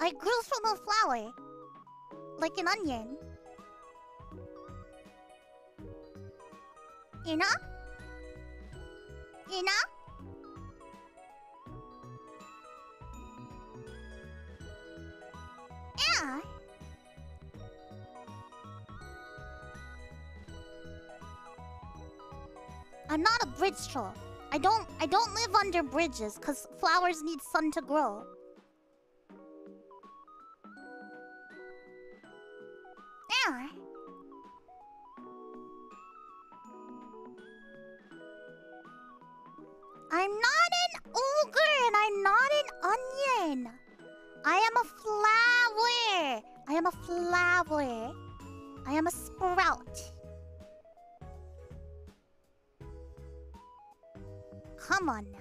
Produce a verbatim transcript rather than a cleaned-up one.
I grew from a flower. Like an onion. You know? You know? Yeah. I'm not a bridge troll. I don't I don't live under bridges because flowers need sun to grow. Yeah. I'm not an ogre and I'm not an onion. I am a flower. I am a flower. I am a sprout. Come on.